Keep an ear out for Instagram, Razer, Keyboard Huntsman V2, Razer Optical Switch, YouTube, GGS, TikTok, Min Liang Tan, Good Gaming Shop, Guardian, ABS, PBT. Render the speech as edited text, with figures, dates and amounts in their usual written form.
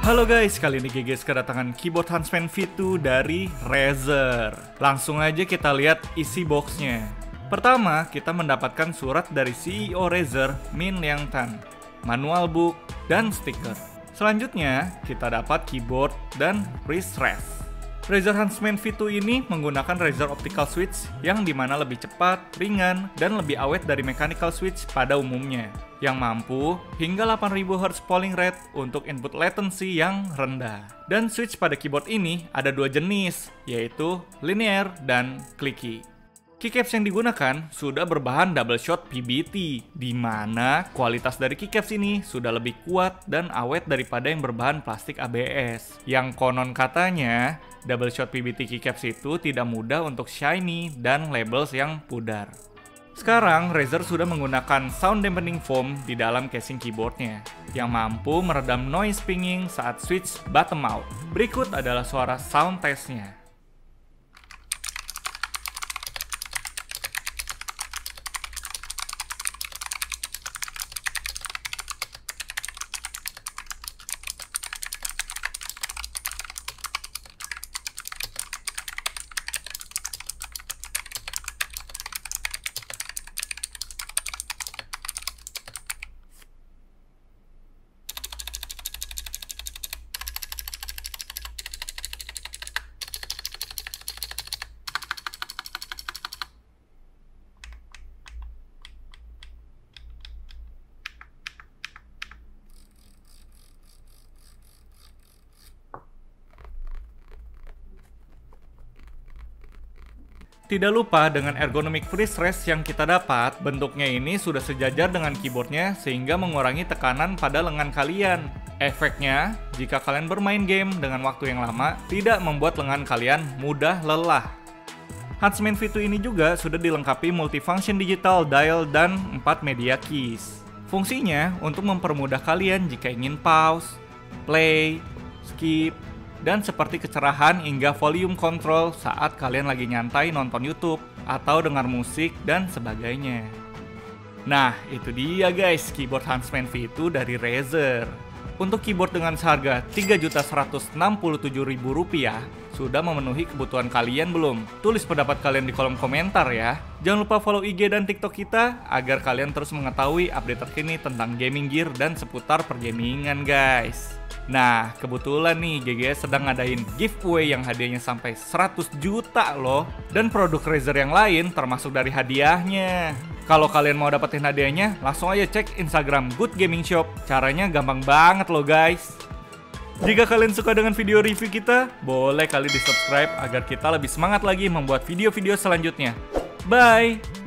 Halo guys, kali ini GGS kedatangan Keyboard Huntsman V2 dari Razer. Langsung aja kita lihat isi boxnya. Pertama, kita mendapatkan surat dari CEO Razer, Min Liang Tan, manual book, dan stiker. Selanjutnya, kita dapat keyboard dan wrist rest. Razer Huntsman V2 ini menggunakan Razer Optical Switch yang dimana lebih cepat, ringan, dan lebih awet dari Mechanical Switch pada umumnya, yang mampu hingga 8000 Hz polling rate untuk input latency yang rendah. Dan switch pada keyboard ini ada dua jenis, yaitu linear dan clicky. Keycaps yang digunakan sudah berbahan double shot PBT, di mana kualitas dari keycaps ini sudah lebih kuat dan awet daripada yang berbahan plastik ABS. Yang konon katanya, double shot PBT keycaps itu tidak mudah untuk shiny dan labels yang pudar. Sekarang, Razer sudah menggunakan sound dampening foam di dalam casing keyboardnya, yang mampu meredam noise pinging saat switch bottom out. Berikut adalah suara sound testnya. Tidak lupa dengan ergonomic wrist rest yang kita dapat, bentuknya ini sudah sejajar dengan keyboardnya sehingga mengurangi tekanan pada lengan kalian. Efeknya, jika kalian bermain game dengan waktu yang lama, tidak membuat lengan kalian mudah lelah. Huntsman V2 ini juga sudah dilengkapi multifunction digital dial dan 4 media keys. Fungsinya untuk mempermudah kalian jika ingin pause, play, skip, dan seperti kecerahan hingga volume control saat kalian lagi nyantai nonton YouTube atau dengar musik dan sebagainya. Nah, itu dia guys, keyboard Huntsman V2 dari Razer. Untuk keyboard dengan seharga Rp3.167.000 sudah memenuhi kebutuhan kalian belum? Tulis pendapat kalian di kolom komentar ya. Jangan lupa follow IG dan TikTok kita agar kalian terus mengetahui update terkini tentang gaming gear dan seputar pergamingan guys. Nah, kebetulan nih GGS sedang ngadain giveaway yang hadiahnya sampai 100 juta loh. Dan produk Razer yang lain termasuk dari hadiahnya. Kalau kalian mau dapetin hadiahnya, langsung aja cek Instagram Good Gaming Shop. Caranya gampang banget loh guys. Jika kalian suka dengan video review kita, boleh kali di subscribe agar kita lebih semangat lagi membuat video-video selanjutnya. Bye!